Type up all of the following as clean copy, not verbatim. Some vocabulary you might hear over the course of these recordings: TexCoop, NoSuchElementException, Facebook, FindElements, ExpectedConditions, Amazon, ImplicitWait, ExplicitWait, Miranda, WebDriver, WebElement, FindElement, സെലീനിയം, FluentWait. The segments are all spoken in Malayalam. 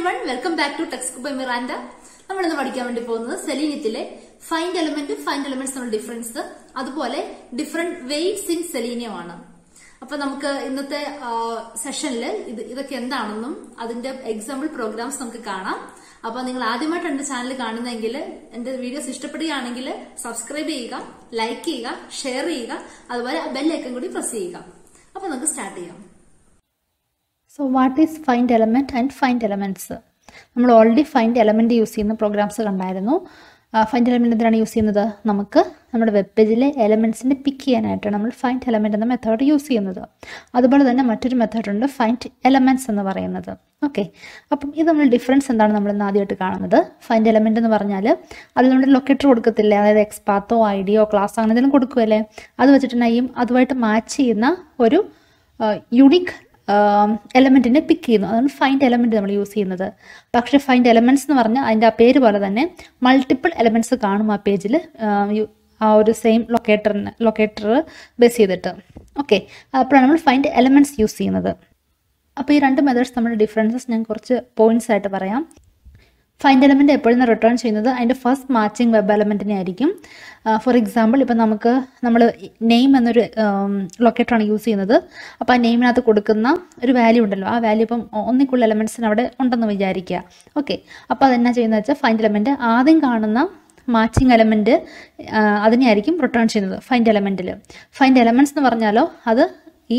everyone, welcome back to TexCoop by Miranda. നമ്മൾ ഇന്ന് പഠിക്കാൻ വേണ്ടി പോകുന്നത് സെലീനിലെ ഫൈൻഡ് എലമെന്റ്സ് തമ്മിലുള്ള ഡിഫറൻസ്, അതുപോലെ ഡിഫറെന്റ് വെയ്റ്റ്സ് ഇൻ സെലീനിയം ആണ്. അപ്പോൾ നമുക്ക് ഇന്നത്തെ സെഷനിൽ ഇതൊക്കെ എന്താണെന്നും അതിന്റെ എക്സാമ്പിൾ പ്രോഗ്രാംസ് നമുക്ക് കാണാം. അപ്പോൾ നിങ്ങൾ ആദ്യമായിട്ട് എന്റെ ചാനൽ കാണുന്നെങ്കിൽ, എന്റെ വീഡിയോസ് ഇഷ്ടപ്പെടുകയാണെങ്കിൽ സബ്സ്ക്രൈബ് ചെയ്യുക, ലൈക്ക് ചെയ്യുക, ഷെയർ ചെയ്യുക, അതുപോലെ ബെൽ ഐക്കൺ കൂടി പ്രസ് ചെയ്യുക. അപ്പോൾ നമുക്ക് സ്റ്റാർട്ട് ചെയ്യാം. So what is find element and find elements? നമ്മൾ ഓൾറെഡി ഫൈൻഡ് എലമെന്റ് യൂസ് ചെയ്യുന്ന പ്രോഗ്രാംസ് കണ്ടായിരുന്നു. ഫൈൻഡ് എലമെന്റ് എന്തിനാണ് യൂസ് ചെയ്യുന്നത്? നമുക്ക് നമ്മുടെ വെബ് പേജിലെ എലമെന്റ്സിനെ പിക്ക് ചെയ്യാനായിട്ടാണ് നമ്മൾ ഫൈൻഡ് എലമെന്റ് എന്ന മെത്തേഡ് യൂസ് ചെയ്യുന്നത്. അതുപോലെ തന്നെ മറ്റൊരു മെത്തേഡുണ്ട് ഫൈൻഡ് എലമെന്റ്സ് എന്ന് പറയുന്നത്. ഓക്കെ, അപ്പം ഇത് നമ്മൾ ഡിഫറൻസ് എന്താണ് നമ്മൾ ഇന്ന് ആദ്യമായിട്ട് കാണുന്നത്. ഫൈൻഡ് എലമെന്റ് എന്ന് പറഞ്ഞാൽ അത് നമ്മുടെ ലൊക്കേറ്റർ കൊടുക്കത്തില്ലേ, അതായത് എക്സ്പാത്തോ ഐഡിയോ ക്ലാസ് അങ്ങനെ എന്തെങ്കിലും കൊടുക്കുമല്ലേ, അത് വെച്ചിട്ടുണ്ടെങ്കിൽ അതുമായിട്ട് മാച്ച് ചെയ്യുന്ന ഒരു യുണീക്ക് എലമെന്റിനെ പിക്ക് ചെയ്യുന്നു. അതാണ് ഫൈൻഡ് എലമെന്റ് നമ്മൾ യൂസ് ചെയ്യുന്നത്. പക്ഷേ ഫൈൻഡ് എലമെന്റ്സ് എന്ന് പറഞ്ഞാൽ അതിൻ്റെ ആ പേര് പോലെ തന്നെ മൾട്ടിപ്പിൾ എലമെന്റ്സ് കാണും ആ പേജിൽ, ആ ഒരു സെയിം ലൊക്കേറ്റർ ബേസ് ചെയ്തിട്ട്. ഓക്കെ, അപ്പോഴാണ് നമ്മൾ ഫൈൻഡ് എലമെന്റ്സ് യൂസ് ചെയ്യുന്നത്. അപ്പോൾ ഈ രണ്ട് മെത്തേഡ്സ് നമ്മുടെ ഡിഫറൻസസ് ഞാൻ കുറച്ച് പോയിന്റ്സ് ആയിട്ട് പറയാം. ഫൈൻഡ് എലമെന്റ് എപ്പോഴും റിട്ടേൺ ചെയ്യുന്നത് അതിൻ്റെ ഫസ്റ്റ് മാച്ചിങ് വെബ് എലമെന്റിനെ ആയിരിക്കും. ഫോർ എക്സാമ്പിൾ, ഇപ്പം നമ്മൾ നെയിം എന്നൊരു ലൊക്കേറ്ററാണ് യൂസ് ചെയ്യുന്നത്. അപ്പോൾ ആ നെയിമിനകത്ത് കൊടുക്കുന്ന ഒരു വാല്യൂ ഉണ്ടല്ലോ, ആ വാല്യൂ ഇപ്പം ഒന്നിക്കുള്ള എലമെന്റ്സിന് അവിടെ ഉണ്ടെന്ന് വിചാരിക്കുക. ഓക്കെ, അപ്പോൾ അതെന്നാ ചെയ്യുന്നത് വെച്ചാൽ ഫൈൻഡ് എലമെന്റ് ആദ്യം കാണുന്ന മാച്ചിങ് എലമെന്റ് അതിനെയായിരിക്കും റിട്ടേൺ ചെയ്യുന്നത് ഫൈൻഡ് എലമെന്റിൽ. ഫൈൻഡ് എലമെന്റ്സ് എന്ന് പറഞ്ഞാലോ അത് ഈ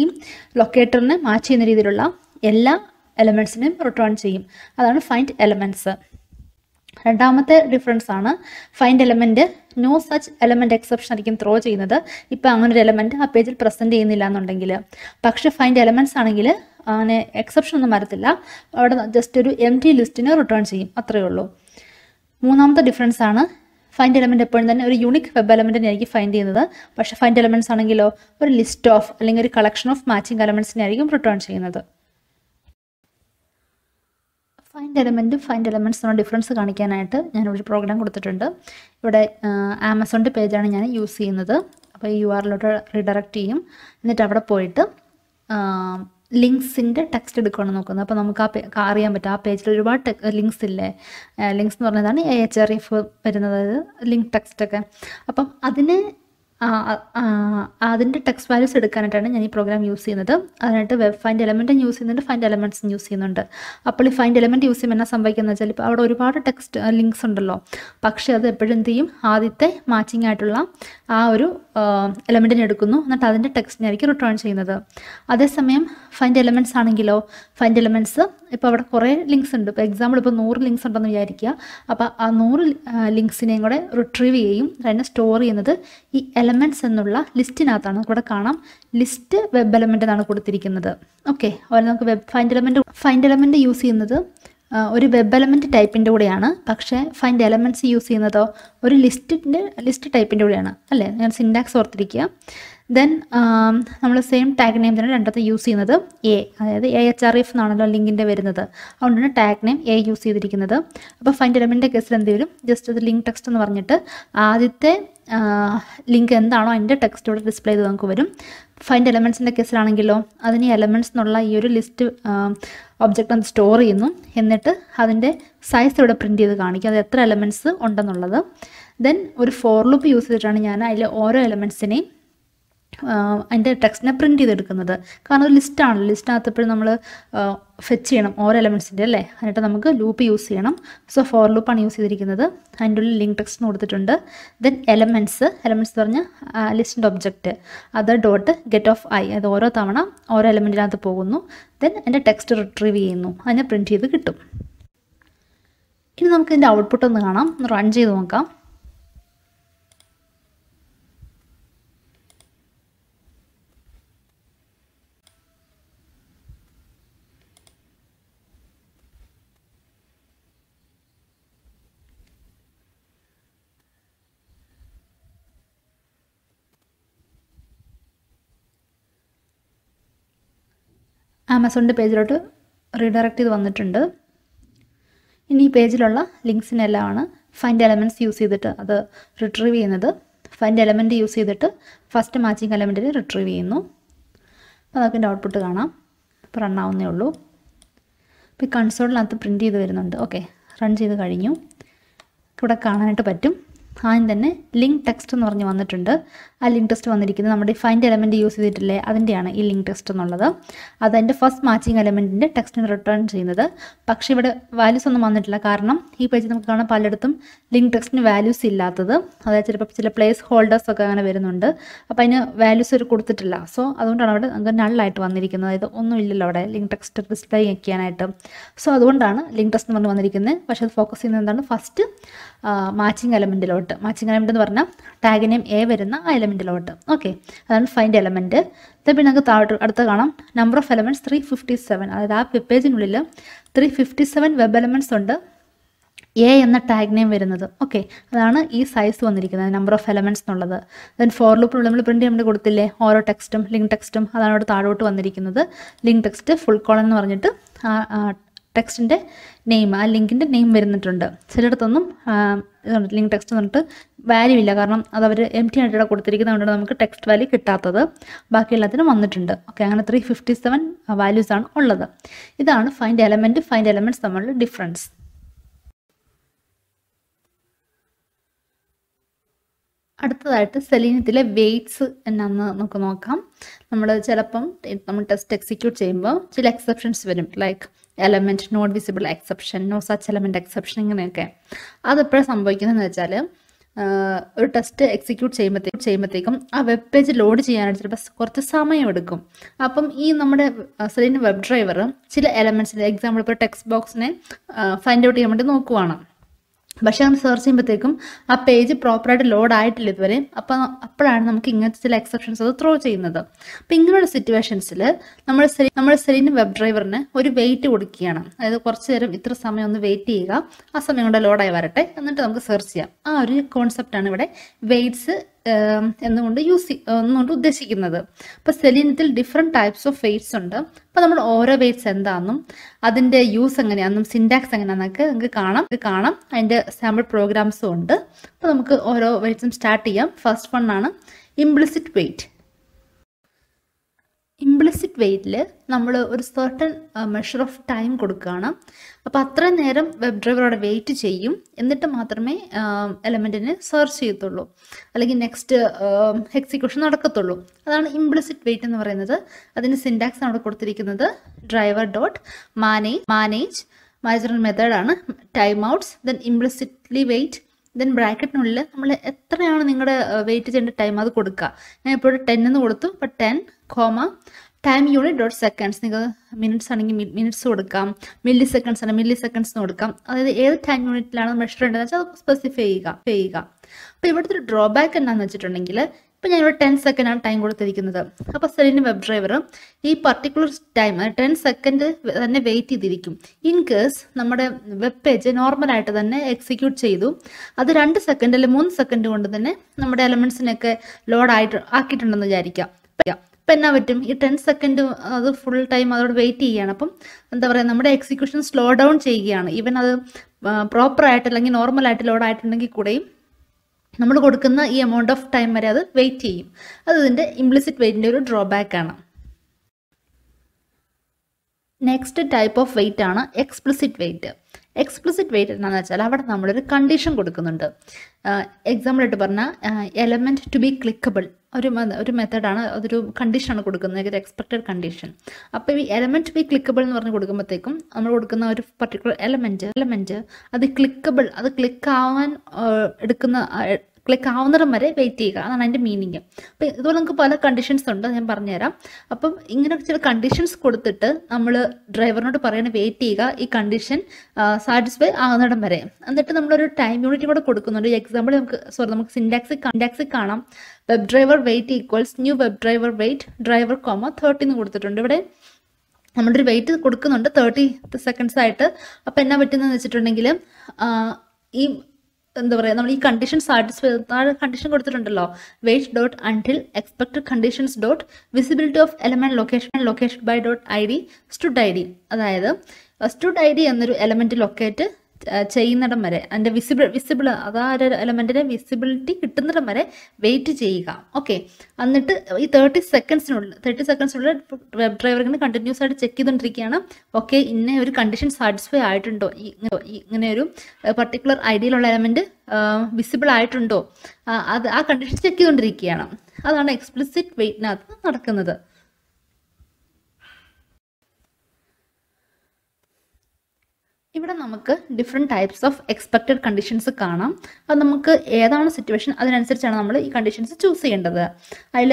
ലൊക്കേറ്ററിനെ മാച്ച് ചെയ്യുന്ന രീതിയിലുള്ള എല്ലാ എലമെന്റ്സിനെയും റിട്ടേൺ ചെയ്യും. അതാണ് ഫൈൻഡ് എലമെന്റ്സ്. രണ്ടാമത്തെ ഡിഫറൻസ് ആണ് find element no such element exception ആയിരിക്കും ത്രോ ചെയ്യുന്നത്. ഇപ്പം അങ്ങനെ ഒരു എലമെന്റ് ആ പേജിൽ പ്രസന്റ് ചെയ്യുന്നില്ല എന്നുണ്ടെങ്കിൽ. പക്ഷെ ഫൈൻഡ് എലമെന്റ്സ് ആണെങ്കിൽ അങ്ങനെ എക്സെപ്ഷൻ ഒന്നും വരത്തില്ല, അവിടെ ജസ്റ്റ് ഒരു എംപ്റ്റി ലിസ്റ്റിന് റിട്ടേൺ ചെയ്യും, അത്രയേ ഉള്ളൂ. മൂന്നാമത്തെ ഡിഫറൻസ് ആണ് ഫൈൻഡ് എലമെന്റ് എപ്പോഴും തന്നെ ഒരു യൂണിക് വെബ് എലമെന്റിനെ ആയിരിക്കും ഫൈൻഡ് ചെയ്യുന്നത്. പക്ഷെ ഫൈൻഡ് എലമെന്റ്സ് ആണെങ്കിലോ ഒരു ലിസ്റ്റ് ഓഫ് അല്ലെങ്കിൽ ഒരു കളക്ഷൻ ഓഫ് മാച്ചിങ് എലമെന്റ്സിനെ ആയിരിക്കും റിട്ടേൺ ചെയ്യുന്നത്. ഫൈൻഡ് എലമെൻറ്റും ഫൈൻഡ് എലമെന്റ്സിനുള്ള ഡിഫറൻസ് കാണിക്കാനായിട്ട് ഞാൻ ഒരു പ്രോഗ്രാം കൊടുത്തിട്ടുണ്ട്. ഇവിടെ ആമസോണിൻ്റെ പേജാണ് ഞാൻ യൂസ് ചെയ്യുന്നത്. അപ്പോൾ ഈ URLിലോട്ട് റീഡയറക്റ്റ് ചെയ്യും. എന്നിട്ട് അവിടെ പോയിട്ട് ലിങ്ക്സിൻ്റെ ടെക്സ്റ്റ് എടുക്കുകയാണ് നോക്കുന്നത്. അപ്പോൾ നമുക്ക് ആ അറിയാൻ പറ്റും ആ പേജിൽ ഒരുപാട് ലിങ്ക്സ് ഇല്ലേ. ലിങ്ക്സ് എന്ന് പറഞ്ഞതാണ് AHRF വരുന്നത്, അതായത് ലിങ്ക് ടെക്സ്റ്റൊക്കെ. അപ്പം അതിൻ്റെ ടെക്സ്റ്റ് വാല്യൂസ് എടുക്കാനായിട്ടാണ് ഞാൻ ഈ പ്രോഗ്രാം യൂസ് ചെയ്യുന്നത്. അതിനായിട്ട് വെബ് ഫൈൻഡ് എലമെൻറ്റും യൂസ് ചെയ്യുന്നുണ്ട്, ഫൈൻഡ് എലമെന്റ്സും യൂസ് ചെയ്യുന്നുണ്ട്. അപ്പോൾ ഈ ഫൈൻഡ് എലമെന്റ് യൂസ് ചെയ്യുമ്പോൾ എന്നാ സംഭവിക്കുന്നത് വെച്ചാൽ, ഇപ്പോൾ അവിടെ ഒരുപാട് ടെക്സ്റ്റ് ലിങ്ക്സ് ഉണ്ടല്ലോ, പക്ഷേ അത് എപ്പോഴും എന്ത് ചെയ്യും, ആദ്യത്തെ മാച്ചിങ് ആയിട്ടുള്ള ആ ഒരു എലമെന്റിനെ എടുക്കുന്നു, എന്നിട്ട് അതിൻ്റെ ടെക്സ്റ്റിനായിരിക്കും റിട്ടേൺ ചെയ്യുന്നത്. അതേസമയം ഫൈൻഡ് എലമെന്റ്സ് ആണെങ്കിലോ, ഫൈൻഡ് എലമെന്റ്സ് ഇപ്പോൾ അവിടെ കുറേ ലിങ്ക്സ് ഉണ്ട്. ഇപ്പോൾ എക്സാമ്പിൾ ഇപ്പോൾ 100 ലിങ്ക്സ് ഉണ്ടെന്ന് വിചാരിക്കുക. അപ്പോൾ ആ 100 ലിങ്ക്സിനെയും കൂടെ റിട്രീവ് ചെയ്യും. അതിനെ സ്റ്റോർ ചെയ്യുന്നത് ഈ എലമെന്റ്സ് എന്നുള്ള ലിസ്റ്റിനകത്താണ്. ഇവിടെ കാണാം ലിസ്റ്റ് വെബ് എലമെന്റ് എന്നാണ് കൊടുത്തിരിക്കുന്നത്. ഓക്കെ, അതുപോലെ നമുക്ക് വെബ് ഫൈൻഡ് എലമെന്റ് യൂസ് ചെയ്യുന്നത് ഒരു വെബ് എലമെന്റ് ടൈപ്പിൻ്റെ കൂടെയാണ്. പക്ഷേ ഫൈൻഡ് എലമെന്റ്സ് യൂസ് ചെയ്യുന്നതോ ഒരു ലിസ്റ്റ് ടൈപ്പിൻ്റെ കൂടെയാണ്, അല്ലേ? ഞാൻ സിൻടാക്സ് ഓർത്തിരിക്കുക. ദെൻ നമ്മൾ സെയിം ടാഗ് നെയിം തന്നെ രണ്ടാമത്തെ യൂസ് ചെയ്യുന്നത് അതായത് AHRF എന്നാണല്ലോ ലിങ്കിൻ്റെ വരുന്നത്. അതുകൊണ്ടാണ് ടാഗ് നെയിം A യൂസ് ചെയ്തിരിക്കുന്നത്. അപ്പോൾ ഫൈൻഡ് എലമെന്റിൻ്റെ കേസിൽ എന്തെങ്കിലും ജസ്റ്റ് അത് ലിങ്ക് ടെക്സ്റ്റ് എന്ന് പറഞ്ഞിട്ട് ആദ്യത്തെ ലിങ്ക് എന്താണോ അതിൻ്റെ ടെക്സ്റ്റ് ഇവിടെ ഡിസ്പ്ലേ ചെയ്ത് നമുക്ക് വരും. ഫൈൻഡ് എലമെന്റ്സിൻ്റെ കേസിലാണെങ്കിലോ അതിന് എലമെന്റ്സ് എന്നുള്ള ഈ ഒരു ലിസ്റ്റ് ഒബ്ജക്റ്റ് അത് സ്റ്റോർ ചെയ്യുന്നു. എന്നിട്ട് അതിൻ്റെ സൈസ് ഇവിടെ പ്രിൻറ്റ് ചെയ്ത് കാണിക്കും, അത് എത്ര എലമെന്റ്സ് ഉണ്ടെന്നുള്ളത്. ദെൻ ഒരു ഫോർ ലൂപ്പ് യൂസ് ചെയ്തിട്ടാണ് ഞാൻ അതിൽ ഓരോ എലമെന്റ്സിനെയും അതിൻ്റെ ടെക്സ്റ്റിനെ പ്രിൻറ്റ് ചെയ്തെടുക്കുന്നത്. കാരണം ഒരു ലിസ്റ്റാണല്ലോ, ലിസ്റ്റിനകത്തപ്പോഴും നമ്മൾ ഫെച്ച് ചെയ്യണം ഓരോ എലമെന്റ്സിൻ്റെ, അല്ലേ? എന്നിട്ട് നമുക്ക് ലൂപ്പ് യൂസ് ചെയ്യണം. സോ ഫോർ ലൂപ്പാണ് യൂസ് ചെയ്തിരിക്കുന്നത്. അതിൻ്റെ ഉള്ളിൽ ലിങ്ക് ടെക്സ്റ്റ് കൊടുത്തിട്ടുണ്ട്. ദെൻ എലമെന്റ്സ് പറഞ്ഞ ലിസ്റ്റിൻ്റെ ഒബ്ജക്റ്റ് അത് ഡോട്ട് ഗെറ്റ് ഓഫ് ഐ, അത് ഓരോ തവണ ഓരോ എലമെന്റിനകത്ത് പോകുന്നു. ദെൻ അതിൻ്റെ ടെക്സ്റ്റ് റിട്രീവ് ചെയ്യുന്നു, അതിനെ പ്രിൻറ്റ് ചെയ്ത് കിട്ടും. ഇനി നമുക്ക് ഇതിൻ്റെ ഔട്ട്പുട്ട് ഒന്ന് കാണാം, റൺ ചെയ്ത് നോക്കാം. ആമസോണിൻ്റെ പേജിലോട്ട് റീഡയറക്റ്റ് ചെയ്ത് വന്നിട്ടുണ്ട്. ഇനി ഈ പേജിലുള്ള ലിങ്ക്സിനെല്ലാമാണ് ഫൈൻഡ് എലമെന്റ്സ് യൂസ് ചെയ്തിട്ട് അത് റിട്രീവ് ചെയ്യുന്നത്. ഫൈൻഡ് എലമെന്റ് യൂസ് ചെയ്തിട്ട് ഫസ്റ്റ് മാച്ചിങ് എലമെന്റിനെ റിട്രീവ് ചെയ്യുന്നു. അപ്പോൾ നമുക്ക് ഇതിൻ്റെ ഔട്ട്പുട്ട് കാണാം. ഇപ്പോൾ റണ്ണാവുന്നേ ഉള്ളൂ. ഇപ്പോൾ കൺസോളിനകത്ത് പ്രിൻറ്റ് ചെയ്ത് വരുന്നുണ്ട്. ഓക്കെ, റൺ ചെയ്ത് കഴിഞ്ഞു. ഇവിടെ കാണാനായിട്ട് പറ്റും. ആദ്യം തന്നെ ലിങ്ക് ടെക്സ്റ്റ് എന്ന് പറഞ്ഞ് വന്നിട്ടുണ്ട്. ആ ലിങ്ക് ടെക്സ്റ്റ് വന്നിരിക്കുന്നത് നമ്മുടെ ഫൈൻഡ് എലമെൻറ്റ് യൂസ് ചെയ്തിട്ടില്ലേ, അതിൻ്റെയാണ് ഈ ലിങ്ക് ടെക്സ്റ്റ് എന്നുള്ളത്. അതിൻ്റെ ഫസ്റ്റ് മാച്ചിങ് എലമെൻറ്റിൻ്റെ ടെക്സ്റ്റിന് റിട്ടേൺ ചെയ്യുന്നത്. പക്ഷേ ഇവിടെ വാല്യൂസ് ഒന്നും വന്നിട്ടില്ല. കാരണം ഈ പേജിൽ നമുക്ക് കാണാൻ പലയിടത്തും ലിങ്ക് ടെക്സ്റ്റിന് വാല്യൂസ് ഇല്ലാത്തത്, അതായത് ചിലപ്പോൾ ചില പ്ലേസ് ഹോൾഡേഴ്സൊക്കെ അങ്ങനെ വരുന്നുണ്ട്. അപ്പോൾ അതിന് വാല്യൂസ് ഒരു കൊടുത്തിട്ടില്ല. സോ അതുകൊണ്ടാണ് അവിടെ നമുക്ക് നള്ളായിട്ട് വന്നിരിക്കുന്നത്. അതായത് ഒന്നുമില്ലല്ലോ അവിടെ ലിങ്ക് ടെക്സ്റ്റ് ഡിസ്പ്ലേ ചെയ്യാനായിട്ട്. സോ അതുകൊണ്ടാണ് ലിങ്ക് ടെക്സ്റ്റ് എന്ന് പറഞ്ഞ് വന്നിരിക്കുന്നത്. പക്ഷേ അത് ഫോക്കസ് ചെയ്യുന്നത് എന്താണ്, ഫസ്റ്റ് മാച്ചിങ് എലമെൻറ്റിലോട്ട്. മാച്ചിങ് എലമെൻറ്റ് എന്ന് പറഞ്ഞാൽ ടാഗിനെയും എ വരുന്ന ആ എലമെൻറ്റിലോട്ട്. ഓക്കെ, അതാണ് ഫൈൻഡ് എലമെൻറ്റ്. പിന്നെ നമുക്ക് താഴോട്ട് അടുത്ത് കാണാം നമ്പർ ഓഫ് എലമെൻറ്റ്സ് 357. അതായത് ആ വെബ് പേജിനുള്ളിൽ 357 വെബ് എലമെൻറ്റ്സ് ഉണ്ട്, എ എന്ന ടാഗിനെയും വരുന്നത്. ഓക്കെ, അതാണ് ഈ സൈസ് വന്നിരിക്കുന്നത്, നമ്പർ ഓഫ് എലമെൻറ്റ്സ് എന്നുള്ളത്. ദെൻ ഫോർ ലൂപ്പിൽ നമ്മൾ പ്രിൻറ്റ് ചെയ്യാൻ കൊടുത്തില്ലേ ഓരോ ടെക്സ്റ്റും ലിങ്ക് ടെക്സ്റ്റും, അതാണ് അവിടെ താഴോട്ട് വന്നിരിക്കുന്നത്. ലിങ്ക് ടെക്സ്റ്റ് ഫുൾ കോളം എന്ന് പറഞ്ഞിട്ട് ടെക്സ്റ്റിൻ്റെ നെയിം, ആ ലിങ്കിൻ്റെ നെയിം വരുന്നിട്ടുണ്ട്. ചിലയിടത്തൊന്നും ലിങ്ക് ടെക്സ്റ്റ് എന്നിട്ട് വാല്യൂ ഇല്ല, കാരണം അത് അവർ എംപ്റ്റി ആയിട്ട് കൊടുത്തിരിക്കുന്നത് കൊണ്ടാണ് നമുക്ക് ടെക്സ്റ്റ് വാല്യൂ കിട്ടാത്തത്. ബാക്കി എല്ലാത്തിനും വന്നിട്ടുണ്ട്. ഓക്കെ, അങ്ങനെ 357 വാല്യൂസാണ് ഉള്ളത്. ഇതാണ് ഫൈൻഡ് എലമെൻറ്റ് ഫൈൻഡ് എലമെൻറ്റ്സ് തമ്മിലുള്ള ഡിഫറൻസ്. അടുത്തതായിട്ട് സെലീനത്തിലെ വെയ്റ്റ്സ് എന്നാന്ന് നമുക്ക് നോക്കാം. നമ്മൾ ചിലപ്പം നമ്മൾ ടെസ്റ്റ് എക്സിക്യൂട്ട് ചെയ്യുമ്പോൾ ചില എക്സെപ്ഷൻസ് വരും, like element not visible exception, no such element exception, ഇങ്ങനെയൊക്കെ. അതെപ്പോഴും സംഭവിക്കുന്നതെന്ന് വെച്ചാൽ ഒരു ടെസ്റ്റ് എക്സിക്യൂട്ട് ചെയ്യുമ്പോഴത്തേക്കും ആ വെബ് പേജ് ലോഡ് ചെയ്യാനായിട്ട് ചിലപ്പോൾ കുറച്ച് സമയമെടുക്കും. അപ്പം ഈ നമ്മുടെ സെലീൻ വെബ് ഡ്രൈവർ ചില എലമെൻറ്റ്സിൻ്റെ എക്സാമ്പിൾ ഇപ്പോൾ ടെക്സ്റ്റ് ബോക്സിനെ ഫൈൻഡ് ഔട്ട് ചെയ്യാൻ വേണ്ടി നോക്കുവാണ്. പക്ഷേ അങ്ങനെ സെർച്ച് ചെയ്യുമ്പോഴത്തേക്കും ആ പേജ് പ്രോപ്പറായിട്ട് ലോഡ് ആയിട്ടില്ല ഇതുവരെ. അപ്പം അപ്പോഴാണ് നമുക്ക് ഇങ്ങനത്തെ ചില എക്സെപ്ഷൻസ് അത് ത്രോ ചെയ്യുന്നത്. അപ്പം ഇങ്ങനെയുള്ള സിറ്റുവേഷൻസിൽ നമ്മൾ സെലീൻ വെബ് ഡ്രൈവറിന് ഒരു വെയിറ്റ് കൊടുക്കുകയാണ്. അതായത് കുറച്ച് നേരം ഇത്ര സമയം ഒന്ന് വെയിറ്റ് ചെയ്യുക, ആ സമയം കൊണ്ട് ലോഡായി വരട്ടെ, എന്നിട്ട് നമുക്ക് സെർച്ച് ചെയ്യാം. ആ ഒരു കോൺസെപ്റ്റാണ് ഇവിടെ വെയിറ്റ്സ് എന്നുകൊണ്ട് എന്നുകൊണ്ട് ഉദ്ദേശിക്കുന്നത്. അപ്പോൾ സെലീനത്തിൽ ഡിഫറെൻറ്റ് ടൈപ്സ് ഓഫ് വെയ്റ്റ്സ് ഉണ്ട്. അപ്പോൾ നമ്മൾ ഓരോ വെയ്റ്റ്സ് എന്താണെന്നും അതിൻ്റെ യൂസ് എങ്ങനെയാണെന്നും സിൻടാക്സ് എങ്ങനെയാണെന്നൊക്കെ നമുക്ക് കാണാം. അതിൻ്റെ സാമ്പിൾ പ്രോഗ്രാംസും ഉണ്ട്. അപ്പോൾ നമുക്ക് ഓരോ വെയ്റ്റ്സും സ്റ്റാർട്ട് ചെയ്യാം. ഫസ്റ്റ് വൺ ആണ് ഇംപ്ലിസിറ്റ് വെയ്റ്റ്. ഇംപ്ലിസിറ്റ് വെയ്റ്റിൽ നമ്മൾ ഒരു സർട്ടൺ മെഷർ ഓഫ് ടൈം കൊടുക്കുകയാണ്. അപ്പോൾ അത്ര നേരം വെബ് ഡ്രൈവർ അവിടെ വെയിറ്റ് ചെയ്യും, എന്നിട്ട് മാത്രമേ എലമെൻറ്റിനെ സെർച്ച് ചെയ്യത്തുള്ളൂ, അല്ലെങ്കിൽ നെക്സ്റ്റ് എക്സിക്യൂഷൻ നടക്കത്തുള്ളൂ. അതാണ് ഇംപ്ലിസിറ്റ് വെയിറ്റ് എന്ന് പറയുന്നത്. അതിന് സിൻടാക്സ് അവിടെ കൊടുത്തിരിക്കുന്നത് ഡ്രൈവർ ഡോട്ട് മാനേജർ മെത്തേഡാണ്, time outs, then implicitly wait, then ബ്രാക്കറ്റിനുള്ളിൽ നമ്മൾ എത്രയാണ് നിങ്ങളുടെ വെയിറ്റ് ചെയ്യേണ്ട ടൈം അത് കൊടുക്കുക. ഞാൻ ഇപ്പോൾ 10 എന്ന് കൊടുത്തു. അപ്പോൾ 10, ടൈം യൂണിറ്റ് ഡോട്ട് സെക്കൻഡ്സ്. നിങ്ങൾക്ക് മിനിറ്റ്സ് ആണെങ്കിൽ മിനിറ്റ്സ് കൊടുക്കാം, മില്ലി സെക്കൻഡ്സ് ആണെങ്കിൽ മില്ലി സെക്കൻഡ്സ് കൊടുക്കാം. അതായത് ഏത് ടൈം യൂണിറ്റിലാണ് മെഷർ ഉണ്ടെന്ന് വെച്ചാൽ അത് സ്പെസിഫൈ ചെയ്യുക. അപ്പോൾ ഇവിടുത്തെ ഒരു ഡ്രോബാക്ക് എന്താണെന്ന് വെച്ചിട്ടുണ്ടെങ്കിൽ, ഇപ്പോൾ ഞാനിവിടെ 10 സെക്കൻഡാണ് ടൈം കൊടുത്തിരിക്കുന്നത്. അപ്പോൾ സെലീൻ വെബ് ഡ്രൈവർ ഈ പർട്ടിക്കുലർ ടൈം 10 സെക്കൻഡ് തന്നെ വെയിറ്റ് ചെയ്തിരിക്കും. ഇൻ കേസ് നമ്മുടെ വെബ് പേജ് നോർമലായിട്ട് തന്നെ എക്സിക്യൂട്ട് ചെയ്തു, അത് 2 സെക്കൻഡ് അല്ലെങ്കിൽ 3 സെക്കൻഡ് കൊണ്ട് തന്നെ നമ്മുടെ എലമെൻറ്റ്സിനൊക്കെ ആക്കിയിട്ടുണ്ടെന്ന് വിചാരിക്കാം. അപ്പം എന്നാ പറ്റും, ഈ 10 സെക്കൻഡ് അത് ഫുൾ ടൈം അതോട് വെയിറ്റ് ചെയ്യുകയാണ്. അപ്പം എന്താ പറയുക, നമ്മുടെ എക്സിക്യൂഷൻ സ്ലോ ഡൗൺ ചെയ്യുകയാണ്. ഈവൻ അത് പ്രോപ്പറായിട്ട് അല്ലെങ്കിൽ നോർമലായിട്ട് ലോഡായിട്ടുണ്ടെങ്കിൽ കൂടെയും നമ്മൾ കൊടുക്കുന്ന ഈ എമൗണ്ട് ഓഫ് ടൈം വരെ അത് വെയിറ്റ് ചെയ്യും. അത് ഇതിൻ്റെ ഇംപ്ലിസിറ്റ് വെയിറ്റിൻ്റെ ഒരു ഡ്രോബാക്ക് ആണ്. നെക്സ്റ്റ് ടൈപ്പ് ഓഫ് വെയിറ്റ് ആണ് എക്സ്പ്ലിസിറ്റ് വെയിറ്റ്. എക്സ്പ്ലിസിറ്റ് വെയിറ്റ് എന്താണെന്ന് വെച്ചാൽ അവിടെ നമ്മളൊരു കണ്ടീഷൻ കൊടുക്കുന്നുണ്ട്. എക്സാമ്പിളായിട്ട് പറഞ്ഞാൽ എലമെൻറ്റ് ടു ബി ക്ലിക്കബിൾ ഒരു മെത്തേഡാണ്, അതൊരു കണ്ടീഷനാണ് കൊടുക്കുന്നത്, ഒരു എക്സ്പെക്റ്റഡ് കണ്ടീഷൻ. അപ്പോൾ ഈ എലമെൻറ്റ് ടു ബി ക്ലിക്കബിൾ എന്ന് പറഞ്ഞ് കൊടുക്കുമ്പോഴത്തേക്കും നമ്മൾ കൊടുക്കുന്ന ഒരു പർട്ടിക്കുലർ എലമെൻറ്റ് അത് ക്ലിക്കബിൾ, അത് ക്ലിക്കാവുന്നിടം വരെ വെയിറ്റ് ചെയ്യുക. അതാണ് അതിൻ്റെ മീനിങ്. അപ്പോൾ ഇതുപോലെ നമുക്ക് പല കണ്ടീഷൻസ് ഉണ്ട്, ഞാൻ പറഞ്ഞുതരാം. അപ്പം ഇങ്ങനെ ചില കണ്ടീഷൻസ് കൊടുത്തിട്ട് നമ്മൾ ഡ്രൈവറിനോട് പറയണം വെയിറ്റ് ചെയ്യുക, ഈ കണ്ടീഷൻ സാറ്റിസ്ഫൈ ആകുന്നിടം വരെ. എന്നിട്ട് നമ്മളൊരു ടൈം യൂണിറ്റ് കൂടെ കൊടുക്കുന്നുണ്ട്. എക്സാമ്പിൾ നമുക്ക് സിൻടാക്സിൽ കാണാം, web driver wait equals new web driver wait driver comma 30 എന്ന് കൊടുത്തിട്ടുണ്ട്. ഇവിടെ നമ്മുടെ ഒരു വെയിറ്റ് കൊടുക്കുന്നുണ്ട് 30 സെക്കൻഡ്സ് ആയിട്ട്. അപ്പോൾ എന്നാ പറ്റുന്നതെന്ന് വെച്ചിട്ടുണ്ടെങ്കിൽ, ഈ എന്താ പറയുക, നമ്മൾ ഈ കണ്ടീഷൻ സാറ്റിസ്ഫൈ കണ്ടീഷൻ കൊടുത്തിട്ടുണ്ടല്ലോ, wait dot until expected conditions dot visibility of element location by dot id stud id. അതായത് stud id എന്നൊരു എലമെൻറ്റ് ലൊക്കേറ്റ് ചെയ്യുന്നിടം വരെ അതിന്റെ വിസിബിൾ അതാ ഒരു എലമെന്റിന്റെ വിസിബിലിറ്റി കിട്ടുന്നിടം വരെ വെയിറ്റ് ചെയ്യുക ഓക്കേ എന്നിട്ട് ഈ 30 സെക്കൻഡ്സിനുള്ളിൽ വെബ് ഡ്രൈവർ ഇങ്ങനെ കണ്ടിന്യൂസ് ആയിട്ട് ചെക്ക് ചെയ്തുകൊണ്ടിരിക്കുകയാണ് ഓക്കേ ഇന്നെ ഒരു കണ്ടീഷൻ സാറ്റിസ്ഫൈ ആയിട്ടുണ്ടോ ഇങ്ങനെ ഒരു പർട്ടിക്കുലർ ഐഡിയിലുള്ള എലമെന്റ് വിസിബിൾ ആയിട്ടുണ്ടോ അത് ആ കണ്ടീഷൻ ചെക്ക് ചെയ്തുകൊണ്ടിരിക്കുകയാണ് അതാണ് എക്സ്പ്ലിസിറ്റ് വെയിറ്റിനകത്ത് നടക്കുന്നത് ഇവിടെ നമുക്ക് different types of expected conditions കാണാം അത് നമുക്ക് ഏതാണ് സിറ്റുവേഷൻ അതിനനുസരിച്ചാണ് നമ്മൾ ഈ കണ്ടീഷൻസ് ചൂസ് ചെയ്യേണ്ടത് അതിൽ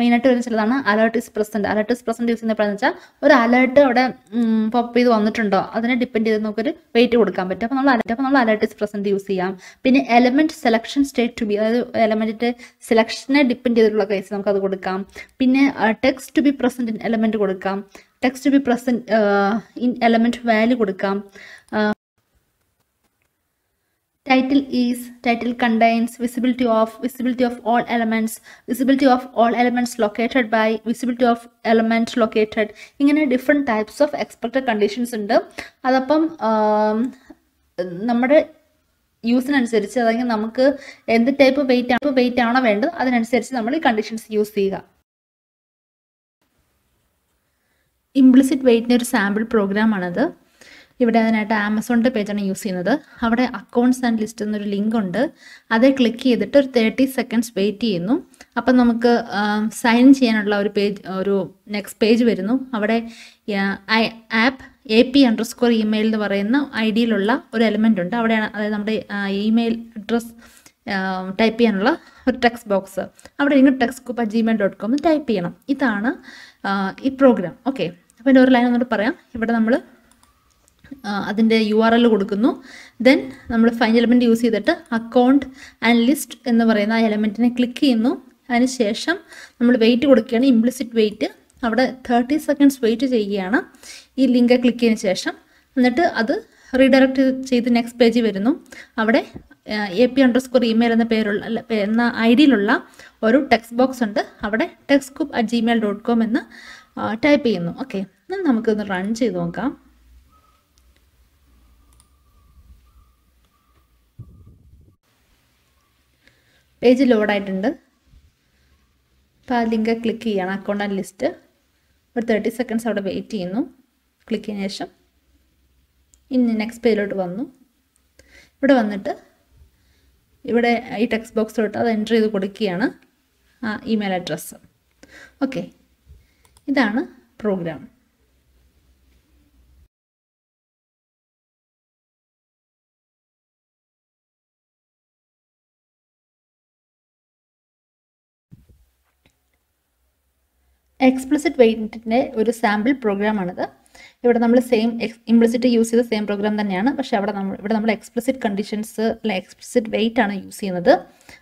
മെയിൻ ആയിട്ട് വരുന്ന ചിലതാണ് alert is present യൂസ് ചെയ്യുന്നപ്പോൾ എന്ന് വെച്ചാൽ ഒരു alert അവിടെ പോപ്പ് ചെയ്ത് വന്നിട്ടുണ്ടോ അതിനെ ഡിപെൻഡ് ചെയ്ത് നമുക്ക് ഒരു വെയിറ്റ് കൊടുക്കാൻ പറ്റും അപ്പോൾ നമ്മൾ alert is present യൂസ് ചെയ്യാം പിന്നെ element selection state to be അതായത് എലമെന്റിന്റെ സെലക്ഷനെ ഡിപെൻഡ് ചെയ്തിട്ടുള്ള കേസ് നമുക്ക് അത് കൊടുക്കാം പിന്നെ text to be present in element കൊടുക്കാം text to be present in element value kodukam title contains visibility of all elements located by visibility of element located ingane different types of expected conditions undu adappam nammade യൂസിന് അനുസരിച്ച് അതായത് നമുക്ക് എന്ത് ടൈപ്പ് വെയിറ്റ് ആണോ വേണ്ടത് അതിനനുസരിച്ച് നമ്മൾ ഈ കണ്ടീഷൻസ് യൂസ് ചെയ്യുക implicit wait in a sample program anadu ivide adanayta amazon de page aanu use cheynathu avade accounts and list ennu oru link undu ade click cheyidittu 30 seconds wait cheyunu appo namukku sign in cheyanulla oru page oru next page varunu avade app ap_email ennu parayna id ilulla oru element undu avade adey nammude email address type ചെയ്യാനുള്ള ഒരു ടെക്സ്റ്റ് ബോക്സ് അവിടെ നിങ്ങൾ texcoop@gmail.com ടൈപ്പ് ചെയ്യണം ഇതാണ് ഈ പ്രോഗ്രാം ഓക്കെ അപ്പോൾ എൻ്റെ ഒരു ലൈൻ ഒന്നുകൂടി പറയാം ഇവിടെ നമ്മൾ അതിൻ്റെ URL കൊടുക്കുന്നു ദെൻ നമ്മൾ FindElement യൂസ് ചെയ്തിട്ട് അക്കൗണ്ട് ആൻഡ് ലിസ്റ്റ് എന്ന് പറയുന്ന ആ എലമെൻറ്റിനെ ക്ലിക്ക് ചെയ്യുന്നു അതിനുശേഷം നമ്മൾ വെയിറ്റ് കൊടുക്കുകയാണ് implicit wait അവിടെ 30 സെക്കൻഡ്സ് വെയിറ്റ് ചെയ്യുകയാണ് ഈ ലിങ്ക് ക്ലിക്ക് ചെയ്തതിന് ശേഷം എന്നിട്ട് അത് റീഡയറക്റ്റ് ചെയ്ത് നെക്സ്റ്റ് പേജ് വരുന്നു അവിടെ ap_email എന്ന പേരുള്ള എന്ന ഐ ഡിയിലുള്ള ഒരു ടെക്സ്റ്റ് ബോക്സ് ഉണ്ട് അവിടെ texcoop@gmail.com എന്ന് ടൈപ്പ് ചെയ്യുന്നു ഓക്കെ നമുക്കൊന്ന് റൺ ചെയ്ത് നോക്കാം പേജ് ലോഡായിട്ടുണ്ട് അപ്പോൾ ആ ലിങ്ക് ക്ലിക്ക് ചെയ്യണം അക്കൗണ്ട് ആൻഡ് ലിസ്റ്റ് ഒരു 30 സെക്കൻഡ്സ് അവിടെ വെയിറ്റ് ചെയ്യുന്നു ക്ലിക്ക് ചെയ്തതിന് ശേഷം ഇനി നെക്സ്റ്റ് പേജിലോട്ട് വന്നു ഇവിടെ വന്നിട്ട് ഇവിടെ ഈ ടെക്സ്റ്റ് ബോക്സിലോട്ട് അത് എൻ്റർ ചെയ്ത് കൊടുക്കുകയാണ് ആ ഇമെയിൽ അഡ്രസ്സ് ഓക്കെ ഇതാണ് പ്രോഗ്രാം എക്സ്പ്ലിസിറ്റ് വെയിറ്റിൻ്റെ ഒരു സാമ്പിൾ പ്രോഗ്രാമാണിത് ഇവിടെ നമ്മൾ സെയിം ഇംപ്ലിസിറ്റ് യൂസ് ചെയ്ത സെയിം പ്രോഗ്രാം തന്നെയാണ് പക്ഷേ ഇവിടെ നമ്മൾ എക്സ്പ്ലിസിറ്റ് കണ്ടീഷൻസ് അല്ലെ എക്സ്പ്ലിസിറ്റ് വെയിറ്റ് ആണ് യൂസ് ചെയ്യുന്നത്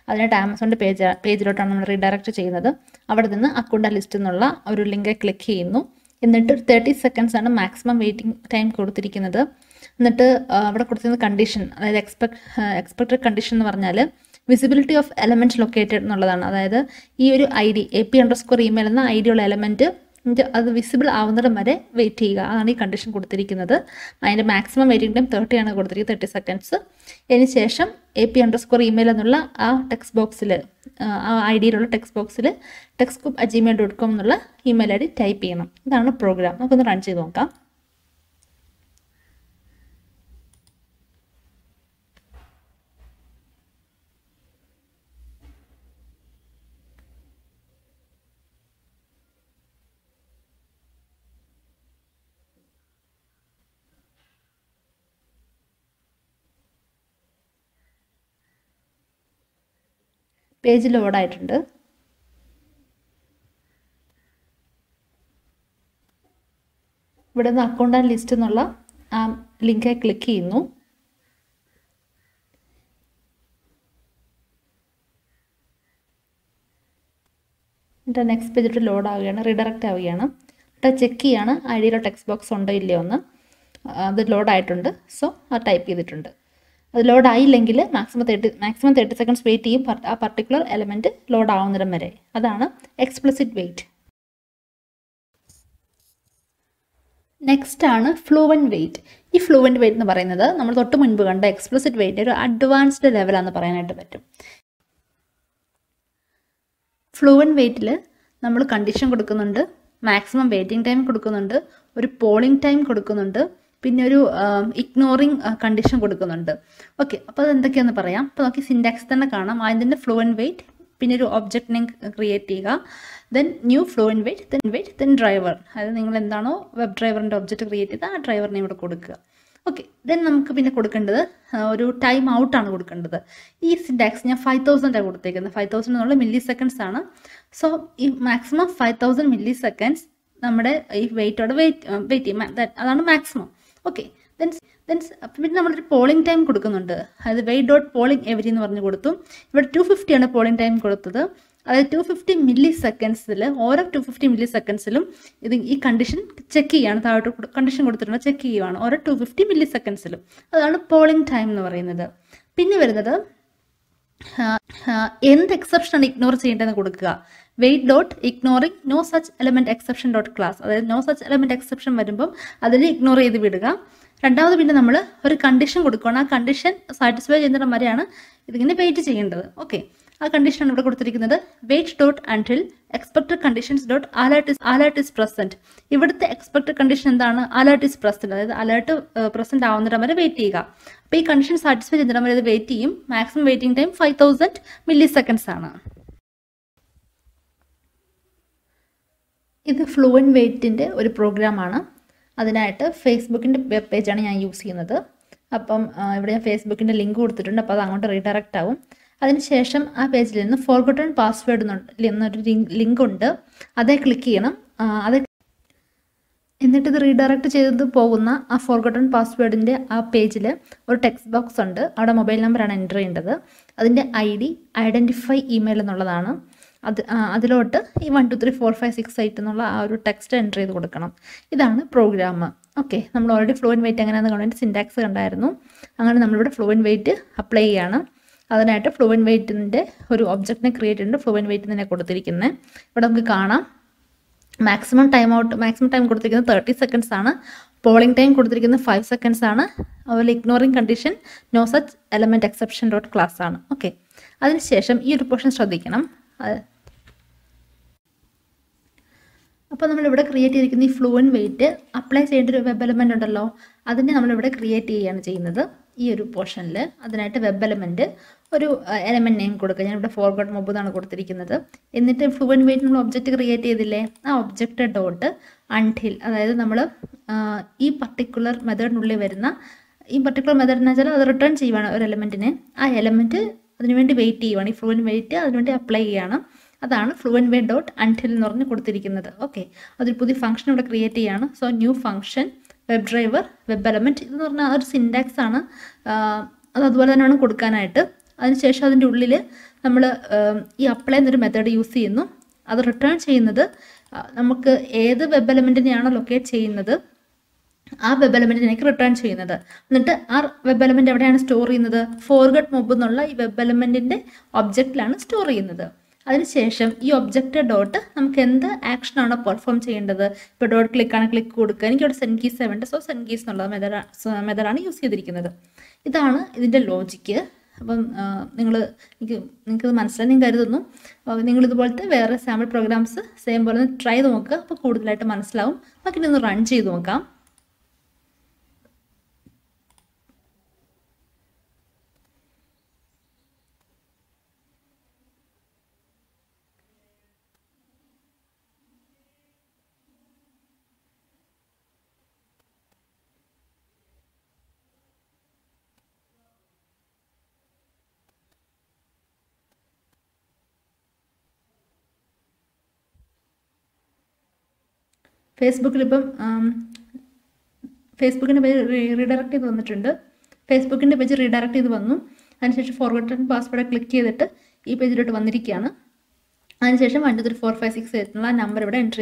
അതിനായിട്ട് ആമസോണിൻ്റെ പേജിലോട്ടാണ് നമ്മൾ റീഡയറക്റ്റ് ചെയ്യുന്നത് അവിടെ നിന്ന് അക്കൗണ്ട് ലിസ്റ്റ് എന്നുള്ള ഒരു ലിങ്ക് ക്ലിക്ക് ചെയ്യുന്നു എന്നിട്ട് 30 സെക്കൻഡ്സ് ആണ് മാക്സിമം വെയിറ്റിംഗ് ടൈം കൊടുത്തിരിക്കുന്നത് എന്നിട്ട് അവിടെ കൊടുത്തിരുന്ന കണ്ടീഷൻ അതായത് എക്സ്പെക്റ്റഡ് കണ്ടീഷൻ എന്ന് പറഞ്ഞാൽ വിസിബിലിറ്റി ഓഫ് എലമെൻറ്റ് ലൊക്കേറ്റഡ് എന്നുള്ളതാണ് അതായത് ഈ ഒരു ID ap_email എന്ന ID ഉള്ള എലമെൻറ്റ് അത് വിസിബിൾ ആവുന്നിടം വരെ വെയിറ്റ് ചെയ്യുക അതാണ് ഈ കണ്ടീഷൻ കൊടുത്തിരിക്കുന്നത് അതിൻ്റെ മാക്സിമം വെയിറ്റിംഗ് ടൈം 30 ആണ് കൊടുത്തിരിക്കുന്നത് 30 സെക്കൻഡ്സ് അതിന് ശേഷം ap_email എന്നുള്ള ആ ടെക്സ്റ്റ് ബോക്സിൽ ആ ഐ ഡിയിലുള്ള ടെക്സ്റ്റ് ബോക്സിൽ texcoop@gmail.com എന്നുള്ള ഇമെയിൽ ID ടൈപ്പ് ചെയ്യണം ഇതാണ് പ്രോഗ്രാം നമുക്കൊന്ന് റൺ ചെയ്ത് നോക്കാം പേജ് ലോഡായിട്ടുണ്ട് ഇവിടെ നിന്ന് അക്കൗണ്ട് ആൻഡ് ലിസ്റ്റ് എന്നുള്ള ആ ലിങ്ക് ക്ലിക്ക് ചെയ്യുന്നു എന്നിട്ട് നെക്സ്റ്റ് പേജിട്ട് ലോഡ് ആവുകയാണ് റീഡയറക്റ്റ് ആവുകയാണ് എന്നിട്ട് ചെക്ക് ചെയ്യാണ് ഐ ഡിയിലോ ടെക്സ്റ്റ് ബോക്സ് ഉണ്ടോ ഇല്ലയോ എന്ന് അത് ലോഡായിട്ടുണ്ട് സോ അത് ടൈപ്പ് ചെയ്തിട്ടുണ്ട് അത് ലോഡായില്ലെങ്കിൽ മാക്സിമം 30 സെക്കൻഡ്സ് വെയിറ്റ് ചെയ്യും ആ പർട്ടിക്കുലർ എലമെൻറ്റ് ലോഡ് ആവുന്നിടം വരെ അതാണ് explicit wait Next is fluent weight. This fluent weight is the explicit weight advanced level. Fluent weight is the condition maximum waiting time, polling time, ignoring condition. Okay, so syntax fluent weight. Object create then new fluent wait, then driver. That is web driver and object create driver name. Okay, then we will time out. This syntax is 5000. 5000 milliseconds. So, maximum 5000 milliseconds. We wait. That is maximum. Okay. Then we have polling time. That is wait.polling every 250 and polling time. That is 250 milliseconds. Or 250 milliseconds. This condition check condition or 250 milliseconds. That is polling time. Then end exception ignore wait dot ignoring no such element exception dot class. That is no such element exception variable. That is ignore it. Random we have a condition satisfied in the wait. Okay. A condition wait dot until expected conditions dot alert is present. If the expected condition alert is present, alert present wait. Pay condition satisfied in the wait. Maximum waiting time 5000 milliseconds. This is fluent wait program. That is Facebook web page. I use Facebook link. Redirect page forgotten password link. Click on it. Redirect the forgotten password page. A text box under a mobile number and enter. That ID, identify email. That is 123456 text entry. This is the program. Okay, we already fluent wait syntax. We fluent wait apply. That is fluent wait object create fluent wait. Maximum time out, maximum time 30 seconds. Polling time 5 seconds. Ignoring condition no such element exception dot class. Okay, that's the portion. Now we will create a fluent wait apply to web element. That is we will create this portion. That is web element. One element name. Forgot mobile. Then fluent wait object create object dot until. That is this particular method. This particular method return an element. That element wait fluent wait apply. That is FluentWait.until. Okay, that is the function create. So, new function, web driver, web element. This is syntax. That is the we apply the method. Use that is return. We web element locate that web element return. That web element store forget mobile web element object store. That's the object dot. We can perform the dot click on click code. Send keys 7. So send keys method use. This is the logic. You sample programs same try run. Facebook Facebook redirect Facebook page redirect and forgotten password click this page dot and 1 2 3 4 5 6 number enter.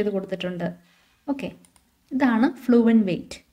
Okay, this is fluent wait.